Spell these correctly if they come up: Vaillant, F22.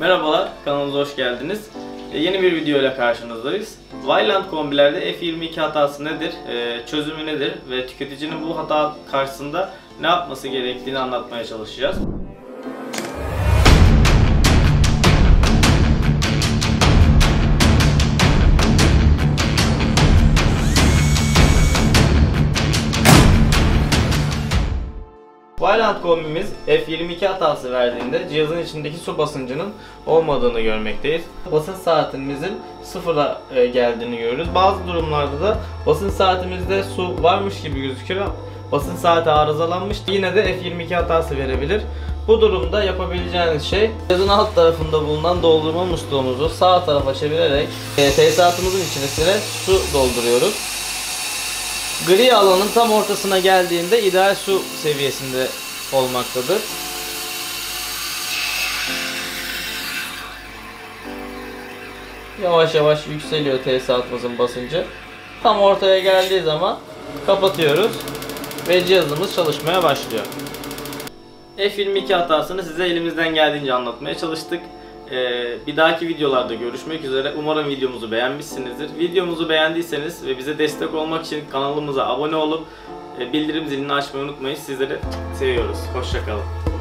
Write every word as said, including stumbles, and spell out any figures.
Merhabalar, kanalımıza hoş geldiniz. E, yeni bir video ile karşınızdayız. Vaillant kombilerde F yirmi iki hatası nedir, e, çözümü nedir ve tüketicinin bu hata karşısında ne yapması gerektiğini anlatmaya çalışacağız. Vaillant kombimiz F yirmi iki hatası verdiğinde cihazın içindeki su basıncının olmadığını görmekteyiz. Basınç saatimizin sıfıra geldiğini görüyoruz. Bazı durumlarda da basınç saatimizde su varmış gibi gözükür ama basınç saati arızalanmış. Yine de F yirmi iki hatası verebilir. Bu durumda yapabileceğiniz şey cihazın alt tarafında bulunan doldurma musluğumuzu sağ tarafa çevirerek tesisatımızın içerisine su dolduruyoruz. Gri alanın tam ortasına geldiğinde ideal su seviyesinde olmaktadır. Yavaş yavaş yükseliyor tesisatımızın basıncı. Tam ortaya geldiği zaman kapatıyoruz ve cihazımız çalışmaya başlıyor. F yirmi iki hatasını size elimizden geldiğince anlatmaya çalıştık. Bir dahaki videolarda görüşmek üzere. Umarım videomuzu beğenmişsinizdir. Videomuzu beğendiyseniz ve bize destek olmak için kanalımıza abone olup bildirim zilini açmayı unutmayın. Sizleri seviyoruz. Hoşça kalın.